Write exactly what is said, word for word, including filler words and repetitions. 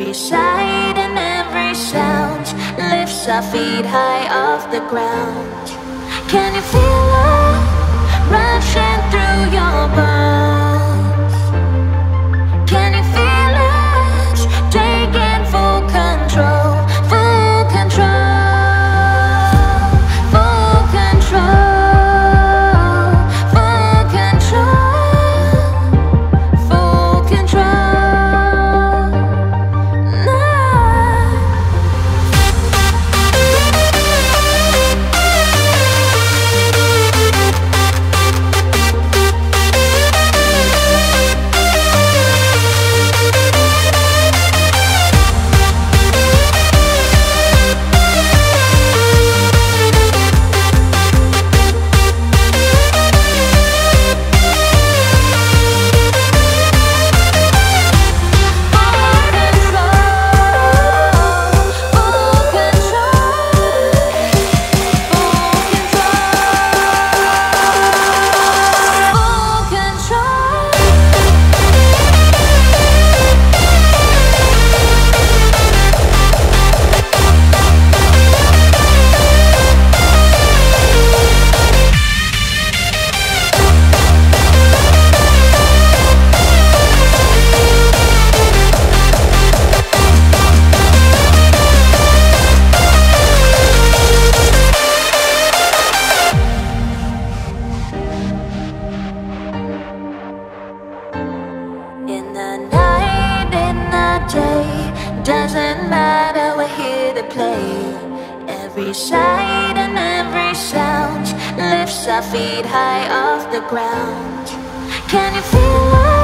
Every sight and every sound lifts our feet high off the ground. Can you feel it rushing through your bones? Can you feel it taking full control? Full control, full control, full control, full control. Doesn't matter, we're here to play. Every sight and every sound lifts our feet high off the ground. Can you feel it?